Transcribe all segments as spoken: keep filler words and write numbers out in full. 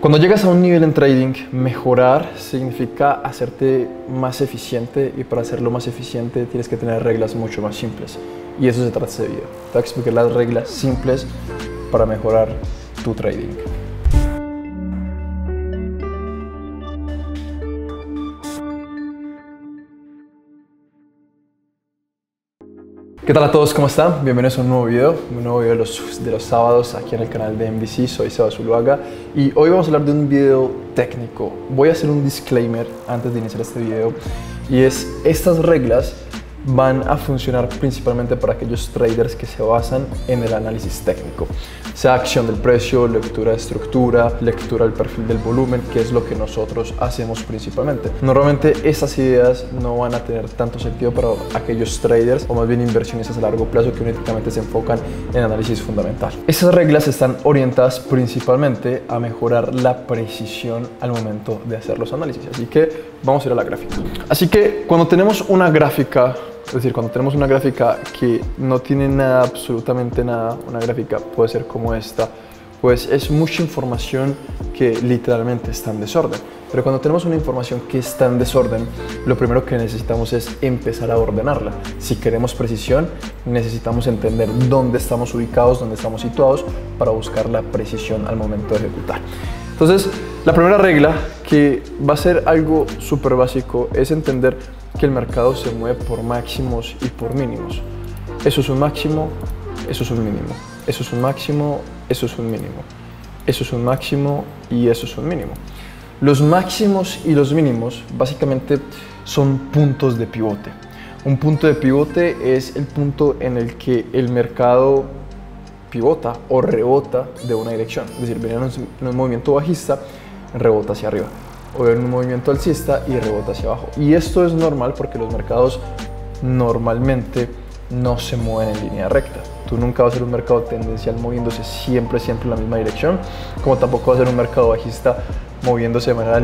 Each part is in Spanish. Cuando llegas a un nivel en trading, mejorar significa hacerte más eficiente, y para hacerlo más eficiente tienes que tener reglas mucho más simples, y eso se trata de este video. Te voy a explicar las reglas simples para mejorar tu trading. ¿Qué tal a todos? ¿Cómo están? Bienvenidos a un nuevo video, un nuevo video de los, de los sábados aquí en el canal de M V C. Soy Sebastián Zuluaga y hoy vamos a hablar de un video técnico. Voy a hacer un disclaimer antes de iniciar este video, y es: estas reglas van a funcionar principalmente para aquellos traders que se basan en el análisis técnico, sea acción del precio, lectura de estructura, lectura del perfil del volumen, que es lo que nosotros hacemos principalmente. Normalmente estas ideas no van a tener tanto sentido para aquellos traders, o más bien inversionistas a largo plazo, que únicamente se enfocan en análisis fundamental. Estas reglas están orientadas principalmente a mejorar la precisión al momento de hacer los análisis, así que vamos a ir a la gráfica. Así que cuando tenemos una gráfica, es decir, cuando tenemos una gráfica que no tiene nada, absolutamente nada, una gráfica puede ser como esta, pues es mucha información que literalmente está en desorden. Pero cuando tenemos una información que está en desorden, lo primero que necesitamos es empezar a ordenarla. Si queremos precisión, necesitamos entender dónde estamos ubicados, dónde estamos situados, para buscar la precisión al momento de ejecutar. Entonces, la primera regla, que va a ser algo súper básico, es entender que el mercado se mueve por máximos y por mínimos. Eso es un máximo, eso es un mínimo. Eso es un máximo, eso es un mínimo. Eso es un máximo y eso es un mínimo. Los máximos y los mínimos básicamente son puntos de pivote. Un punto de pivote es el punto en el que el mercado pivota o rebota de una dirección. Es decir, viene en un movimiento bajista, rebota hacia arriba, o viene en un movimiento alcista y rebota hacia abajo. Y esto es normal porque los mercados normalmente no se mueven en línea recta. Tú nunca vas a ser un mercado tendencial moviéndose siempre, siempre en la misma dirección, como tampoco vas a ser un mercado bajista moviéndose de manera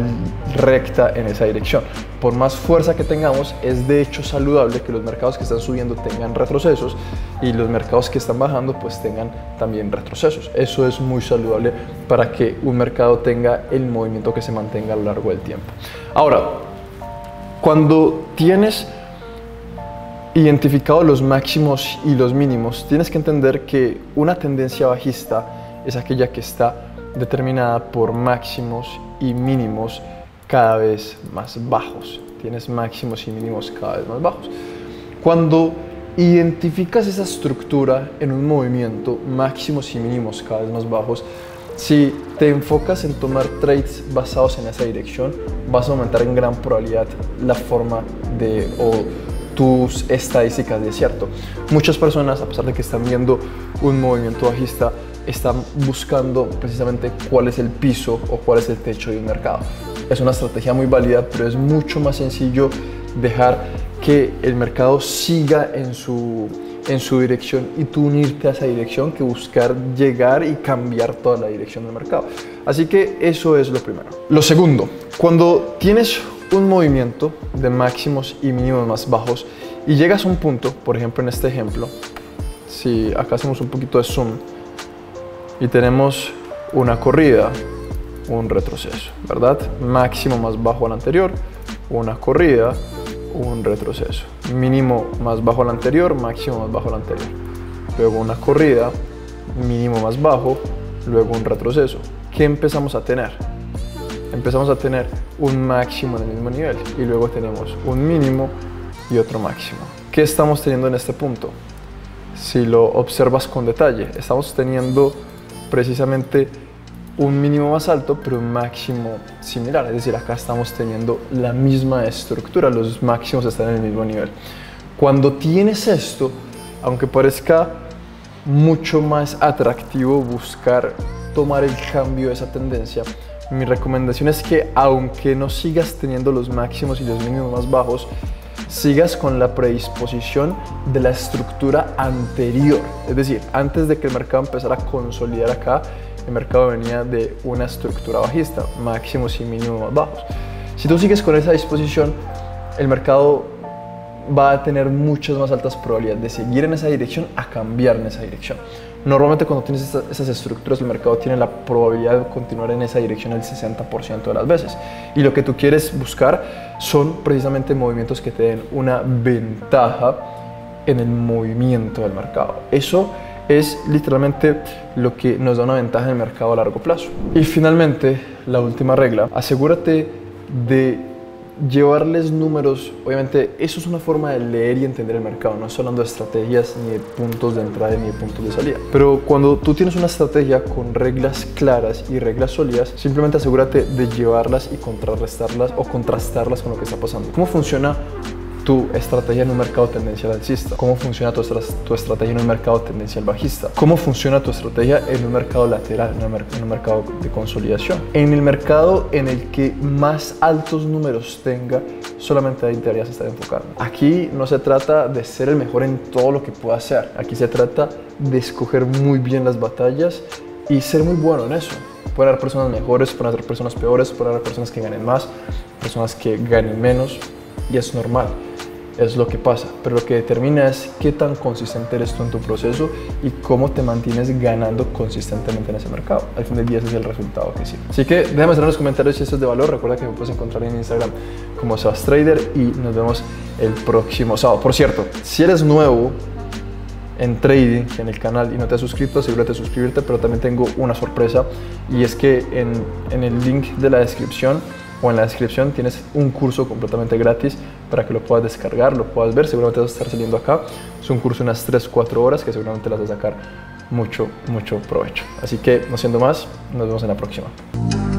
recta en esa dirección. Por más fuerza que tengamos, es de hecho saludable que los mercados que están subiendo tengan retrocesos, y los mercados que están bajando pues tengan también retrocesos. Eso es muy saludable para que un mercado tenga el movimiento que se mantenga a lo largo del tiempo. Ahora, cuando tienes identificados los máximos y los mínimos, tienes que entender que una tendencia bajista es aquella que está determinada por máximos y mínimos cada vez más bajos. Tienes máximos y mínimos cada vez más bajos. Cuando identificas esa estructura en un movimiento, máximos y mínimos cada vez más bajos, si te enfocas en tomar trades basados en esa dirección, vas a aumentar en gran probabilidad la forma de o tus estadísticas de acierto. Muchas personas, a pesar de que están viendo un movimiento bajista, están buscando precisamente cuál es el piso o cuál es el techo de un mercado. Es una estrategia muy válida, pero es mucho más sencillo dejar que el mercado siga en su, en su dirección y tú unirte a esa dirección, que buscar llegar y cambiar toda la dirección del mercado. Así que eso es lo primero. Lo segundo, cuando tienes un movimiento de máximos y mínimos más bajos y llegas a un punto, por ejemplo en este ejemplo, si acá hacemos un poquito de zoom y tenemos una corrida, un retroceso, ¿verdad? Máximo más bajo al anterior, una corrida, un retroceso. Mínimo más bajo al anterior, máximo más bajo al anterior. Luego una corrida, mínimo más bajo, luego un retroceso. ¿Qué empezamos a tener? Empezamos a tener un máximo en el mismo nivel y luego tenemos un mínimo y otro máximo. ¿Qué estamos teniendo en este punto? Si lo observas con detalle, estamos teniendo precisamente un mínimo más alto pero un máximo similar. Es decir, acá estamos teniendo la misma estructura, los máximos están en el mismo nivel. Cuando tienes esto, aunque parezca mucho más atractivo buscar tomar el cambio de esa tendencia, mi recomendación es que, aunque no sigas teniendo los máximos y los mínimos más bajos, sigas con la predisposición de la estructura anterior. Es decir, antes de que el mercado empezara a consolidar acá, el mercado venía de una estructura bajista, máximos y mínimos más bajos. Si tú sigues con esa disposición, el mercado va a tener muchas más altas probabilidades de seguir en esa dirección a cambiar en esa dirección. Normalmente cuando tienes esta, esas estructuras, el mercado tiene la probabilidad de continuar en esa dirección el sesenta por ciento de las veces. Y lo que tú quieres buscar son precisamente movimientos que te den una ventaja en el movimiento del mercado. Eso es literalmente lo que nos da una ventaja en el mercado a largo plazo. Y finalmente, la última regla, asegúrate de llevarles números. Obviamente eso es una forma de leer y entender el mercado, no estoy hablando de estrategias, ni de puntos de entrada, ni de puntos de salida, pero cuando tú tienes una estrategia con reglas claras y reglas sólidas, simplemente asegúrate de llevarlas y contrarrestarlas o contrastarlas con lo que está pasando. ¿Cómo funciona tu estrategia en un mercado tendencial alcista? ¿Cómo funciona tu, estra tu estrategia en un mercado tendencial bajista? ¿Cómo funciona tu estrategia en un mercado lateral, en un, mer en un mercado de consolidación? En el mercado en el que más altos números tenga, solamente ahí deberías estar enfocando. Aquí no se trata de ser el mejor en todo lo que pueda ser. Aquí se trata de escoger muy bien las batallas y ser muy bueno en eso. Pueden haber personas mejores, pueden haber personas peores, pueden haber personas que ganen más, personas que ganen menos, y es normal. Es lo que pasa, pero lo que determina es qué tan consistente eres tú en tu proceso y cómo te mantienes ganando consistentemente en ese mercado. Al fin del día ese es el resultado que sirve. Así que déjame saber en los comentarios si esto es de valor. Recuerda que me puedes encontrar en Instagram como Sebastrader y nos vemos el próximo sábado. Por cierto, si eres nuevo en trading en el canal y no te has suscrito, asegúrate de suscribirte, pero también tengo una sorpresa, y es que en, en el link de la descripción o en la descripción tienes un curso completamente gratis para que lo puedas descargar, lo puedas ver. Seguramente vas a estar saliendo acá. Es un curso de unas tres, cuatro horas que seguramente las vas a sacar mucho, mucho provecho. Así que, no siendo más, nos vemos en la próxima.